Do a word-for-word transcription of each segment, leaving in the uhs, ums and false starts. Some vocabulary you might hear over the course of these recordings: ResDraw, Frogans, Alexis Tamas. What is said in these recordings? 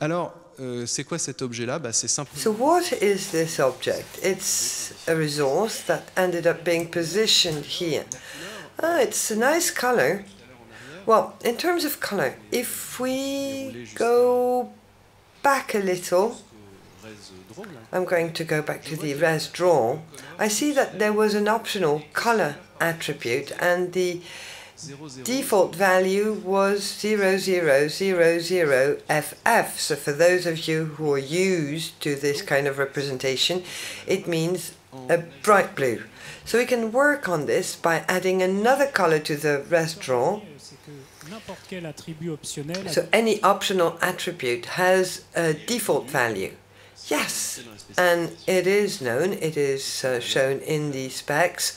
Alors, euh, c'est quoi cet objet-là? Bah, c'est simplement. So what is this object? It's a resource that ended up being positioned here. Ah, it's a nice color. Well, in terms of color, if we go back a little, I'm going to go back to the ResDraw. I see that there was an optional color attribute, and the default value was zero zero zero zero F F. So for those of you who are used to this kind of representation, it means a bright blue. So we can work on this by adding another color to the ResDraw. So any optional attribute has a default value. Yes, and it is known, it is uh, shown in the specs,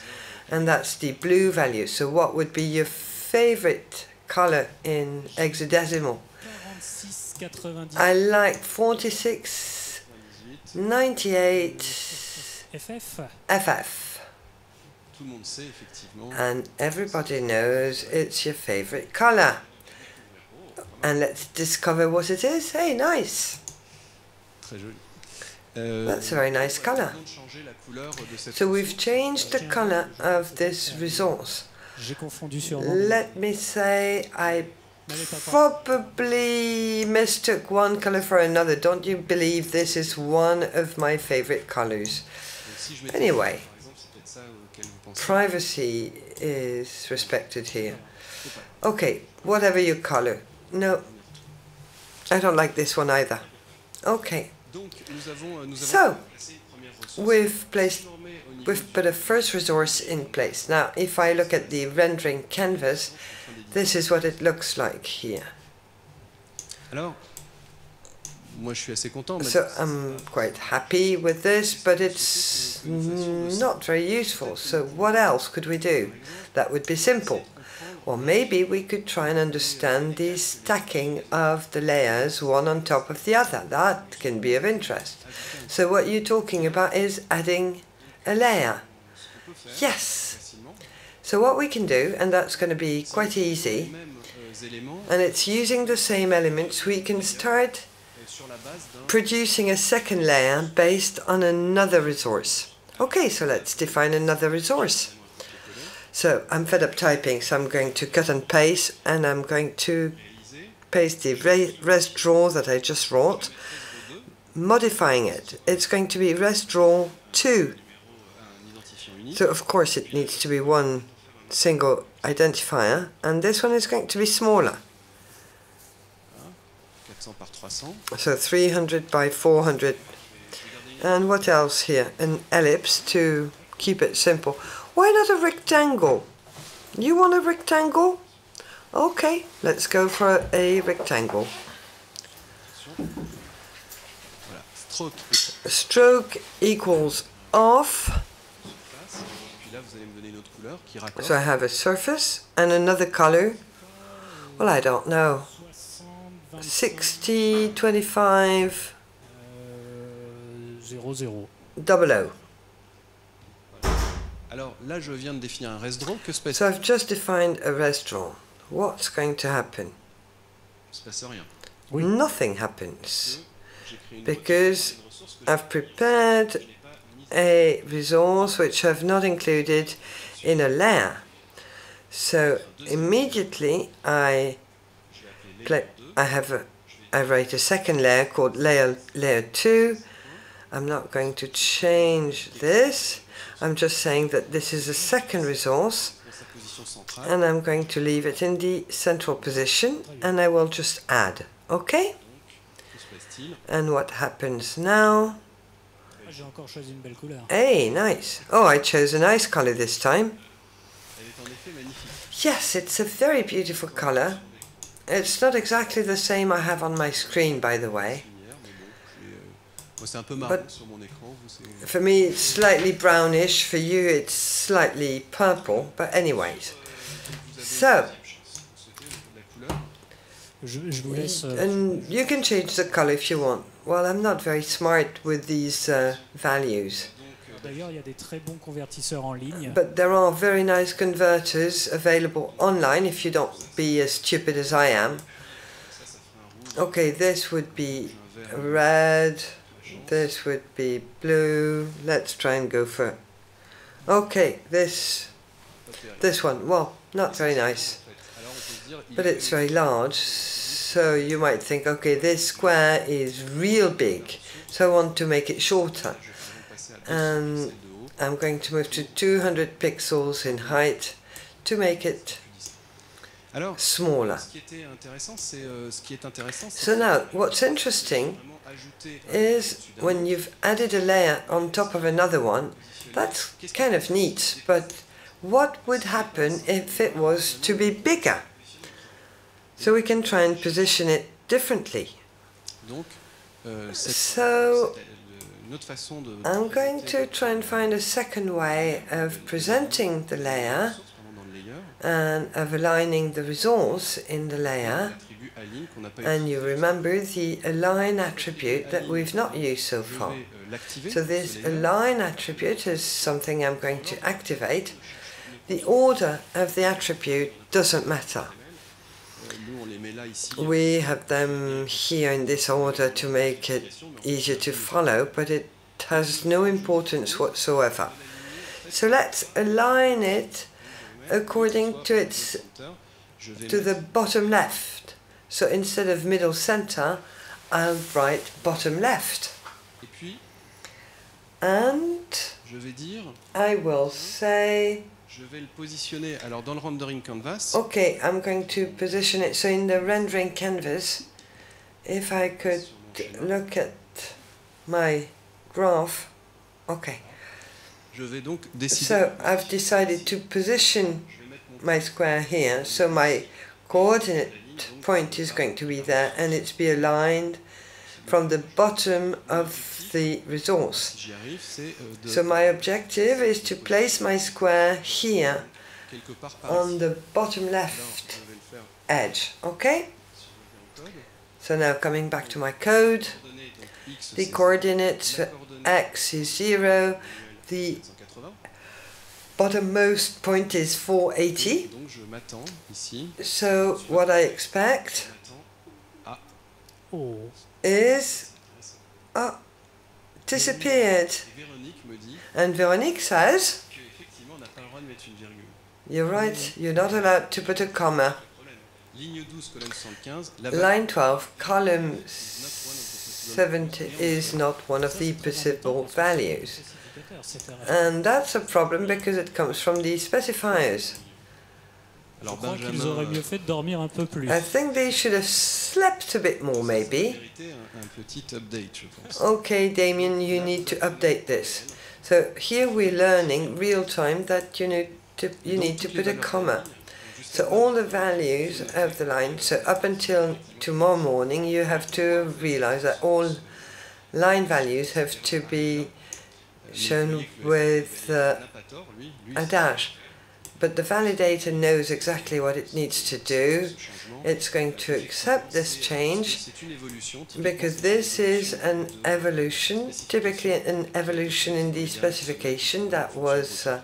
and that's the blue value. So what would be your favorite color in hexadecimal? I like forty-six ninety-eight F F. And everybody knows it's your favorite color. And let's discover what it is. Hey, nice! That's a very nice color. So we've changed the color of this resource. Let me say I probably mistook one color for another. Don't you believe this is one of my favorite colors? Anyway, privacy is respected here. Okay, whatever your color. No, I don't like this one either. Okay. So, we've placed, we've put a first resource in place. Now, if I look at the rendering canvas, this is what it looks like here. So, I'm quite happy with this, but it's not very useful. So, what else could we do? That would be simple. Or maybe we could try and understand the stacking of the layers one on top of the other. That can be of interest. So what you're talking about is adding a layer. Yes. So what we can do, and that's going to be quite easy, and it's using the same elements, we can start producing a second layer based on another resource. Okay, so let's define another resource. So I'm fed up typing, so I'm going to cut and paste, and I'm going to paste the ResDraw that I just wrote, modifying it. It's going to be ResDraw two. So of course it needs to be one single identifier, and this one is going to be smaller. So three hundred by four hundred. And what else here? An ellipse to keep it simple. Why not a rectangle? You want a rectangle? Okay, let's go for a rectangle. Stroke equals off. So I have a surface and another color. Well, I don't know. sixty, twenty-five, double oh. So I've just defined a ResDraw. What's going to happen? Nothing happens, because I've prepared a resource which I've not included in a layer. So immediately I play, I have a, I write a second layer called layer layer two. I'm not going to change this. I'm just saying that this is a second resource, and I'm going to leave it in the central position, and I will just add, okay? And what happens now? Hey, nice. Oh, I chose a nice color this time. Yes, it's a very beautiful color. It's not exactly the same I have on my screen, by the way. But for me it's slightly brownish, for you it's slightly purple, but anyways. So, and you can change the color if you want. Well, I'm not very smart with these uh, values. But there are very nice converters available online if you don't be as stupid as I am. Okay, this would be red, this would be blue. Let's try and go for... Okay, this, this one, well, not very nice, but it's very large, so you might think, okay, this square is real big, so I want to make it shorter. And I'm going to move to two hundred pixels in height to make it smaller. So now, what's interesting is when you've added a layer on top of another one, that's kind of neat, but what would happen if it was to be bigger? So we can try and position it differently. So I'm going to try and find a second way of presenting the layer and of aligning the resource in the layer, and you remember the align attribute that we've not used so far. So this align attribute is something I'm going to activate. The order of the attribute doesn't matter. We have them here in this order to make it easier to follow, but it has no importance whatsoever. So let's align it according to its to the bottom left. So instead of middle center, I'll write bottom left. And I will say, okay, I'm going to position it. So in the rendering canvas, if I could look at my graph, okay. So I've decided to position my square here, so my coordinate point is going to be there, and it's be aligned from the bottom of the resource. So my objective is to place my square here on the bottom left edge, okay? So now coming back to my code, the coordinates for x is zero, the bottommost point is four eighty, so what I expect is, oh, disappeared. And Véronique says, you're right, you're not allowed to put a comma. Line twelve, column seventy is not one of the possible values. And that's a problem because it comes from the specifiers. I think they should have slept a bit more, maybe. Okay, Damien, you need to update this. So here we're learning real time that you need to, you need to put a comma. So all the values of the line, so up until tomorrow morning, you have to realize that all line values have to be shown with uh, a dash, but the validator knows exactly what it needs to do. It's going to accept this change because this is an evolution, typically an evolution in the specification that was uh,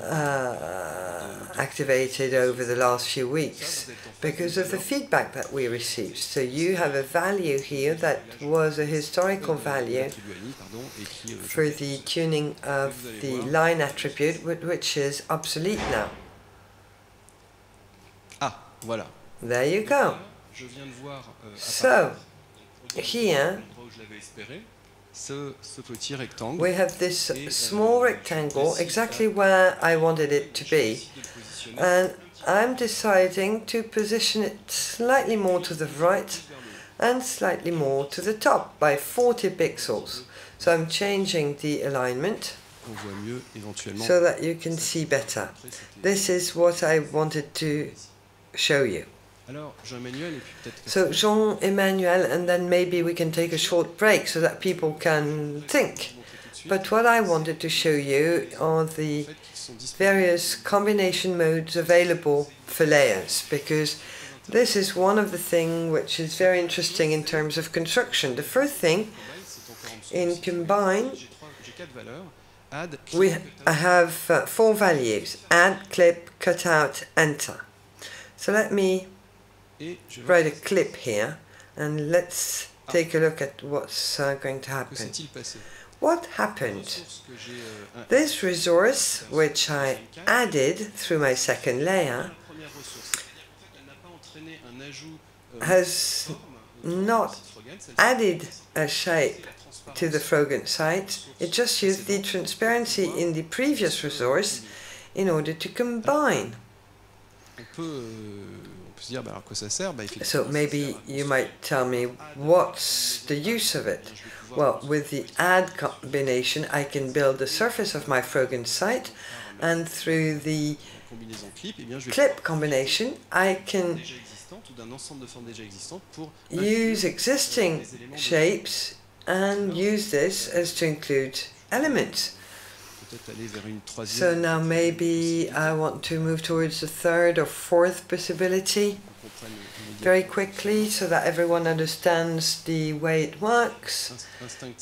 uh, activated over the last few weeks because of the feedback that we received. So you have a value here that was a historical value for the tuning of the line attribute, which is obsolete now. Ah, voilà. There you go. So, here we have this small rectangle exactly where I wanted it to be, and I'm deciding to position it slightly more to the right and slightly more to the top by forty pixels. So I'm changing the alignment so that you can see better. This is what I wanted to show you. So Jean-Emmanuel, and then maybe we can take a short break so that people can think. But what I wanted to show you are the various combination modes available for layers, because this is one of the things which is very interesting in terms of construction. The first thing, in Combine, we have four values: add, clip, cut out, enter. So let me write a clip here, and let's take a look at what's uh, going to happen. What happened? This resource, which I added through my second layer, has not added a shape to the Frogan site. It just used the transparency in the previous resource in order to combine. So maybe you might tell me, what's the use of it? Well, with the add combination, I can build the surface of my Frogan site, and through the clip combination, I can use existing shapes and use this as to include elements. So now maybe I want to move towards the third or fourth possibility very quickly so that everyone understands the way it works.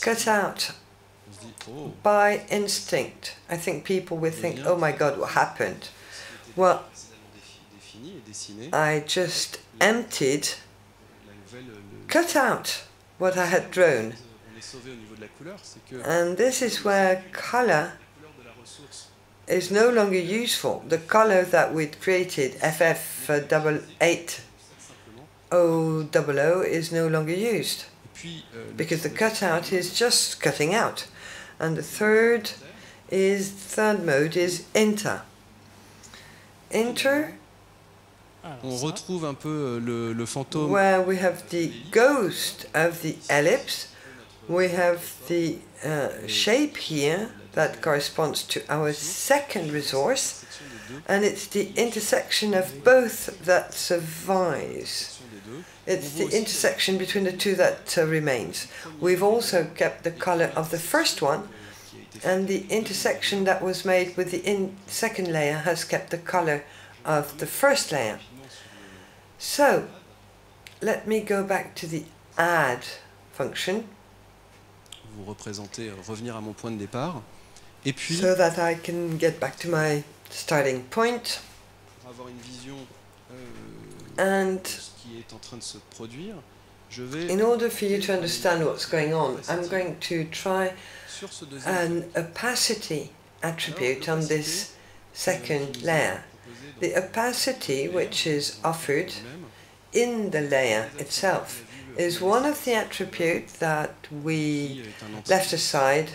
Cut out by instinct. I think people would think, oh my God, what happened? Well, I just emptied, cut out what I had drawn. And this is where color is no longer useful. The color that we'd created, F F eight oh zero zero, is no longer used, because the cutout is just cutting out. And the third is third mode is inter. Inter, on retrouve un peu le, le fantôme. Where we have the ghost of the ellipse, we have the uh, shape here that corresponds to our second resource, and it's the intersection of both that survives. It's the intersection between the two that uh, remains. We've also kept the color of the first one, and the intersection that was made with the in second layer has kept the color of the first layer. So let me go back to the add function, vous représenter, revenir à mon point de départ, et puis so that I can get back to my starting point, avoir une vision euh, and ce qui est en train de se produire. Je vais, in order for you to understand what's going on, I'm going to try an opacity attribute on this second layer. The opacity which is offered in the layer itself is one of the attributes that we left aside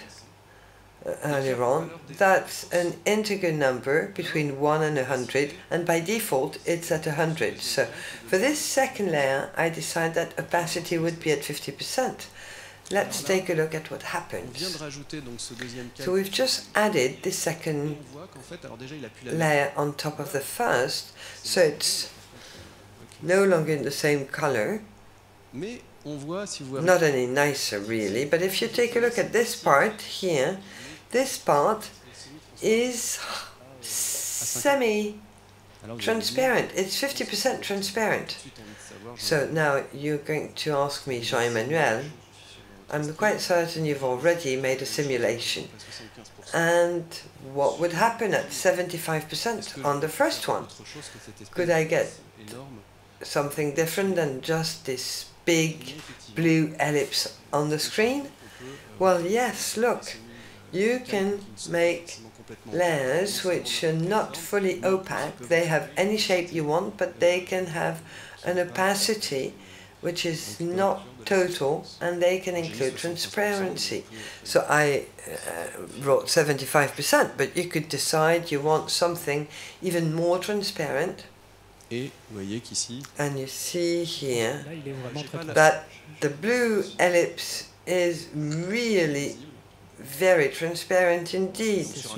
earlier on. That's an integer number between one and one hundred, and by default it's at one hundred. So for this second layer, I decided that opacity would be at fifty percent. Let's take a look at what happens. So we've just added the second layer on top of the first, so it's no longer in the same color. Not any nicer, really, but if you take a look at this part here, this part is semi-transparent. It's fifty percent transparent. So now you're going to ask me, Jean-Emmanuel, I'm quite certain you've already made a simulation. And what would happen at seventy-five percent on the first one? Could I get something different than just this big blue ellipse on the screen? Well, yes, look, you can make layers which are not fully opaque. They have any shape you want, but they can have an opacity which is not total, and they can include transparency. So I uh, wrote seventy-five percent, but you could decide you want something even more transparent. And you see here that the blue ellipse is really very transparent indeed. So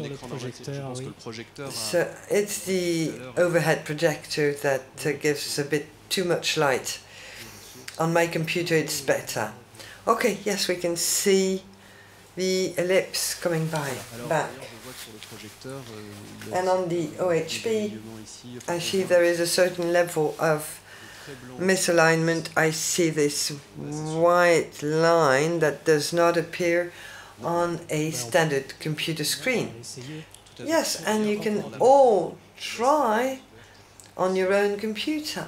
it's the overhead projector that uh, gives a bit too much light. On my computer it's better. Okay, yes, we can see the ellipse coming by, back. And on the O H P, I see there is a certain level of misalignment. I see this white line that does not appear on a standard computer screen. Yes, and you can all try on your own computer.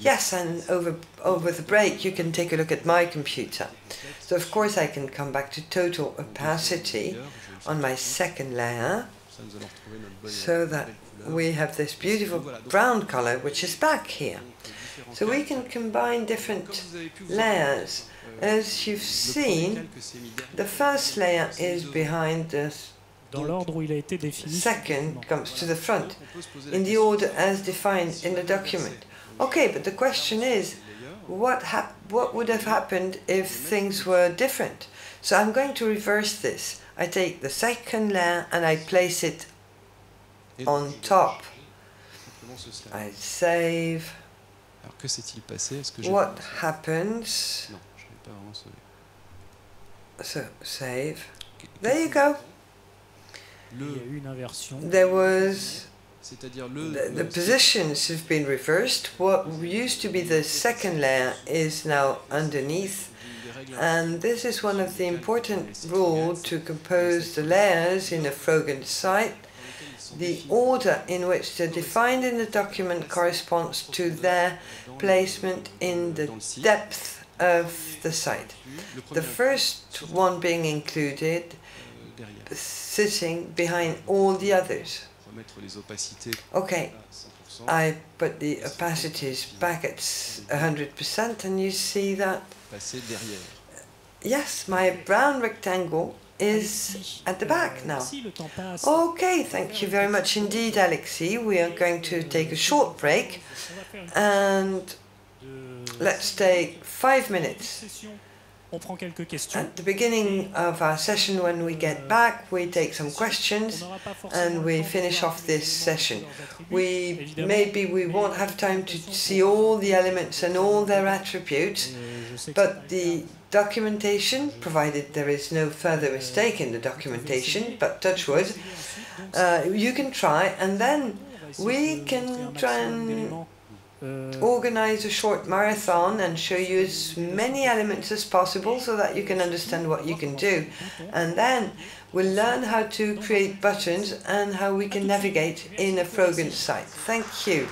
Yes, and over, over the break you can take a look at my computer. So of course I can come back to total opacity on my second layer, so that we have this beautiful brown color which is back here. So we can combine different layers. As you've seen, the first layer is behind the second, comes to the front, in the order as defined in the document. Okay, but the question is, what, hap what would have happened if things were different? So I'm going to reverse this. I take the second layer and I place it on top. I save. What happens? So, save. There you go. There was... The, the positions have been reversed. What used to be the second layer is now underneath. And this is one of the important rules to compose the layers in a Frogan site. The order in which they're defined in the document corresponds to their placement in the depth of the site. The first one being included, sitting behind all the others. Okay, I put the opacities back at one hundred percent and you see that, yes, my brown rectangle is at the back now. Okay, thank you very much indeed, Alexis. We are going to take a short break and let's take five minutes. At the beginning of our session, when we get back, we take some questions and we finish off this session. We maybe we won't have time to see all the elements and all their attributes, but the documentation, provided there is no further mistake in the documentation, but touch wood, uh, you can try, and then we can try and organize a short marathon and show you as many elements as possible so that you can understand what you can do. And then we'll learn how to create buttons and how we can navigate in a Frogans site. Thank you.